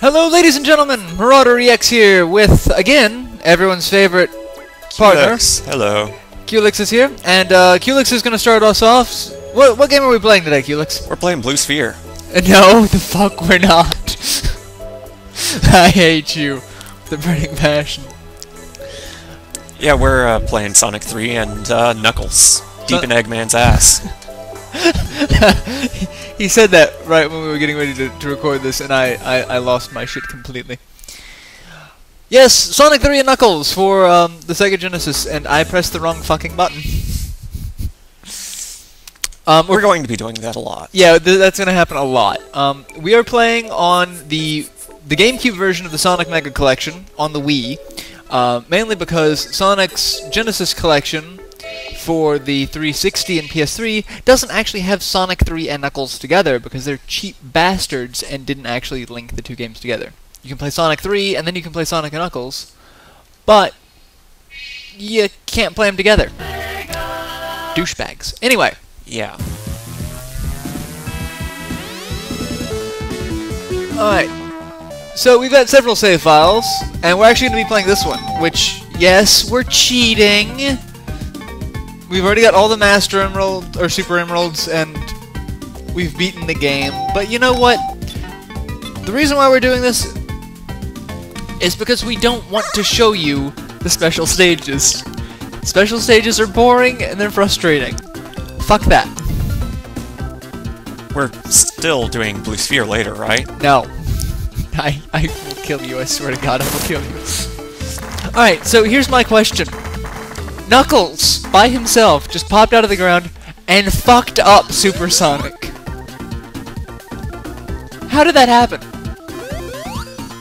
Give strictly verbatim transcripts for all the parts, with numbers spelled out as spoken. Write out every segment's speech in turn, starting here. Hello, ladies and gentlemen. MarauderEx here with, again, everyone's favorite partner. Culex. Hello. Culex is here, and uh, Culex is going to start us off. What, what game are we playing today, Culex? We're playing Blue Sphere. Uh, no, the fuck we're not. I hate you. The burning passion. Yeah, we're uh, playing Sonic three and uh, Knuckles. Keeping Son Eggman's ass. He said that right when we were getting ready to, to record this, and I, I, I lost my shit completely. Yes, Sonic three and Knuckles for um, the Sega Genesis, and I pressed the wrong fucking button. um, we're, we're going to be doing that a lot. Yeah, th that's going to happen a lot. Um, we are playing on the the GameCube version of the Sonic Mega Collection on the Wii, uh, mainly because Sonic's Genesis Collection for the three sixty and P S three doesn't actually have Sonic three and Knuckles together because they're cheap bastards and didn't actually link the two games together. You can play Sonic three and then you can play Sonic and Knuckles, but you can't play them together. Douchebags. Anyway. Yeah. Alright. So we've got several save files, and we're actually going to be playing this one, which, yes, we're cheating. We've already got all the Master Emerald, or Super Emeralds, and we've beaten the game. But you know what? The reason why we're doing this is because we don't want to show you the special stages. Special stages are boring and they're frustrating. Fuck that. We're still doing Blue Sphere later, right? No. I, I will kill you, I swear to God I will kill you. Alright, so here's my question. Knuckles, by himself, just popped out of the ground and fucked up Super Sonic. How did that happen?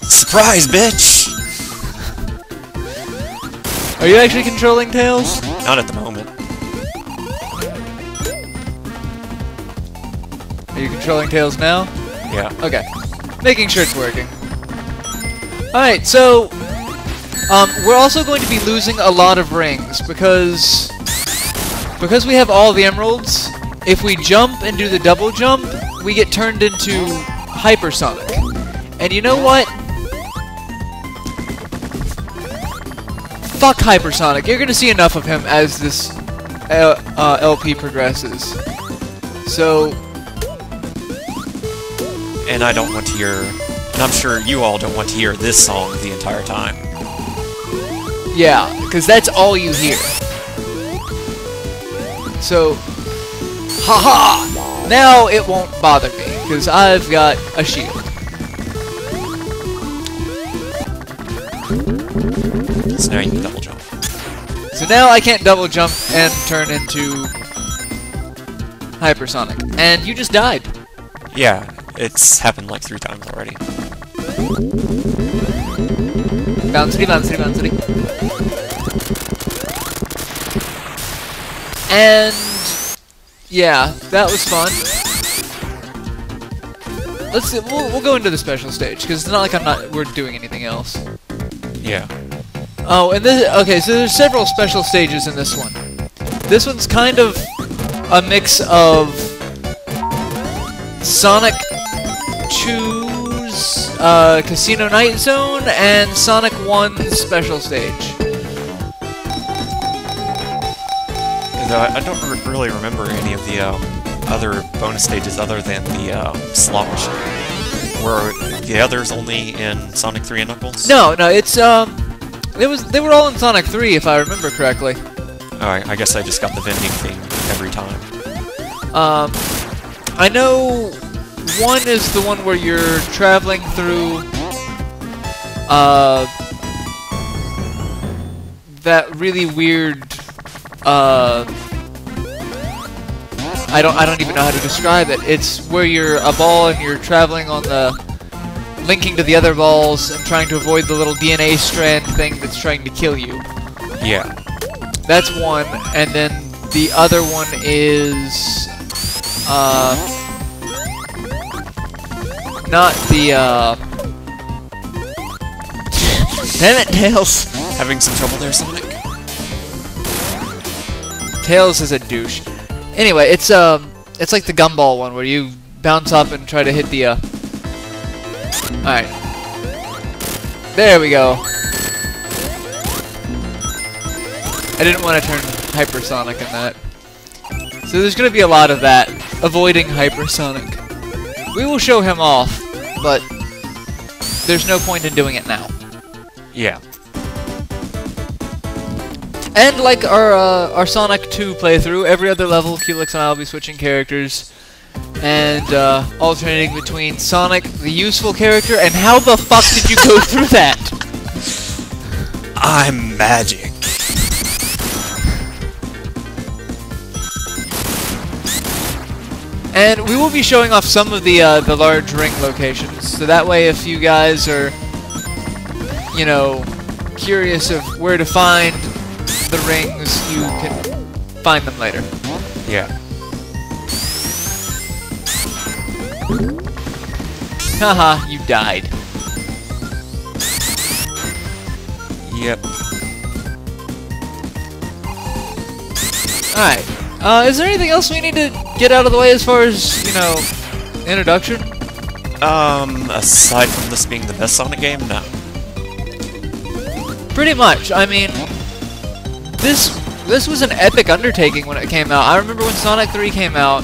Surprise, bitch! Are you actually controlling Tails? Not at the moment. Are you controlling Tails now? Yeah. Okay. Making sure it's working. Alright, so... Um, we're also going to be losing a lot of rings, because... Because we have all the emeralds, if we jump and do the double jump, we get turned into Hypersonic. And you know what? Fuck Hypersonic. You're going to see enough of him as this uh, uh, L P progresses. So... And I don't want to hear... And I'm sure you all don't want to hear this song the entire time. Yeah, because that's all you hear. So, haha! Now it won't bother me, because I've got a shield. So now you can double jump. So now I can't double jump and turn into Hypersonic. And you just died. Yeah, it's happened like three times already. Bouncery, bouncery, bouncery. And... yeah, that was fun. Let's see, we'll, we'll go into the special stage, because it's not like I'm not, we're doing anything else. Yeah. Oh, and this... okay, so there's several special stages in this one. This one's kind of a mix of... Sonic two... Uh, Casino Night Zone and Sonic one's special stage. I, I don't re really remember any of the um, other bonus stages other than the um, slot machine. Were the others only in Sonic three and Knuckles? No, no, it's um, it was they were all in Sonic three if I remember correctly. All right, I guess I just got the vending thing every time. Um, I know. One is the one where you're traveling through uh, that really weird. Uh, I don't. I don't even know how to describe it. It's where you're a ball and you're traveling on the, linking to the other balls and trying to avoid the little D N A strand thing that's trying to kill you. Yeah. That's one, and then the other one is. Uh, Not the, uh... Damn it, Tails! Having some trouble there, Sonic? Tails is a douche. Anyway, it's, um... it's like the gumball one, where you bounce up and try to hit the, uh... Alright. There we go. I didn't want to turn hypersonic in that. So there's going to be a lot of that. Avoiding hypersonic. We will show him off, but there's no point in doing it now. Yeah. And like our uh, our Sonic two playthrough, every other level, Culex and I will be switching characters and uh, alternating between Sonic, the useful character, and how the fuck did you go through that? I'm magic. And we will be showing off some of the uh, the large ring locations, so that way if you guys are, you know, curious of where to find the rings, you can find them later. Yeah. Haha, you died. Yep. Alright. Uh, is there anything else we need to get out of the way as far as, you know, introduction? Um, aside from this being the best Sonic game, no. Pretty much. I mean, this this was an epic undertaking when it came out. I remember when Sonic three came out,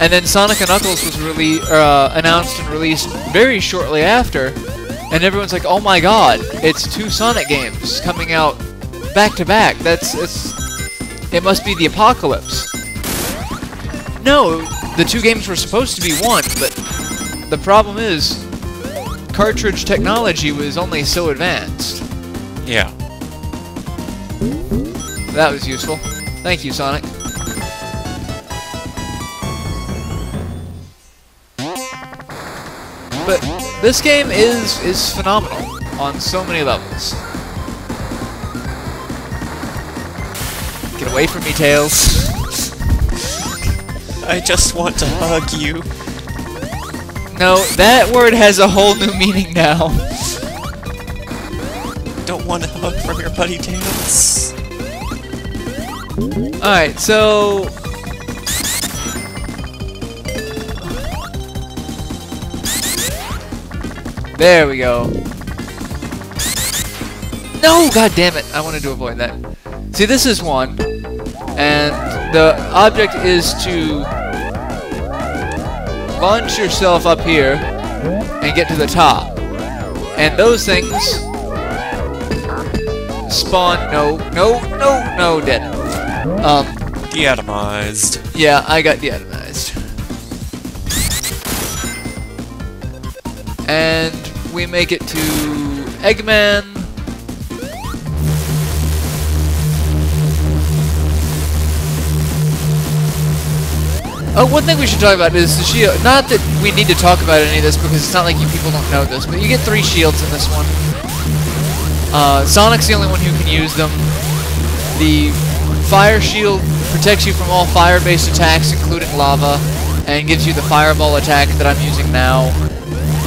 and then Sonic and Knuckles was really uh, announced and released very shortly after, and everyone's like, "Oh my God, it's two Sonic games coming out back to back. That's it's." It must be the apocalypse. No, the two games were supposed to be one, but the problem is cartridge technology was only so advanced. Yeah. That was useful. Thank you, Sonic. But this game is is phenomenal on so many levels. Get away from me, Tails. I just want to hug you. No, that word has a whole new meaning now. Don't want a hug from your buddy, Tails. Alright, so... there we go. No, god damn it! I wanted to avoid that. See, this is one. And the object is to launch yourself up here and get to the top. And those things spawn. No, no, no, no, dead. Um, deatomized. Yeah, I got deatomized. And we make it to Eggman. Oh, one thing we should talk about is the shield. Not that we need to talk about any of this, because it's not like you people don't know this, but you get three shields in this one. Uh, Sonic's the only one who can use them. The fire shield protects you from all fire-based attacks, including lava, and gives you the fireball attack that I'm using now.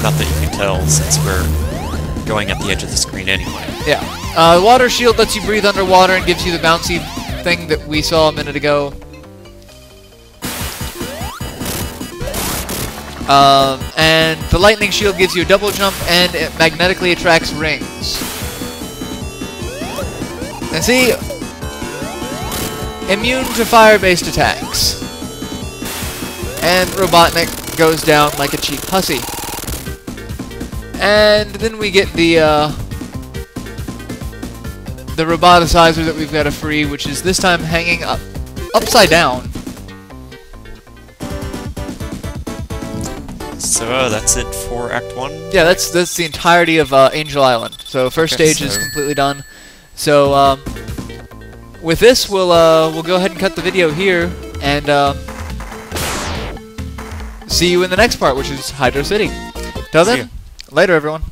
Not that you can tell, since we're going at the edge of the screen anyway. Yeah. Uh, the water shield lets you breathe underwater and gives you the bouncy thing that we saw a minute ago. Um, and the lightning shield gives you a double jump, and it magnetically attracts rings. And see, immune to fire-based attacks. And Robotnik goes down like a cheap hussy. And then we get the uh, the roboticizer that we've got to free, which is this time hanging up upside down. So uh, that's it for Act one? Yeah, that's that's the entirety of uh, Angel Island. So first okay, stage so. is completely done. So um, with this, we'll uh, we'll go ahead and cut the video here, and uh, see you in the next part, which is Hydro City. Till then, later everyone.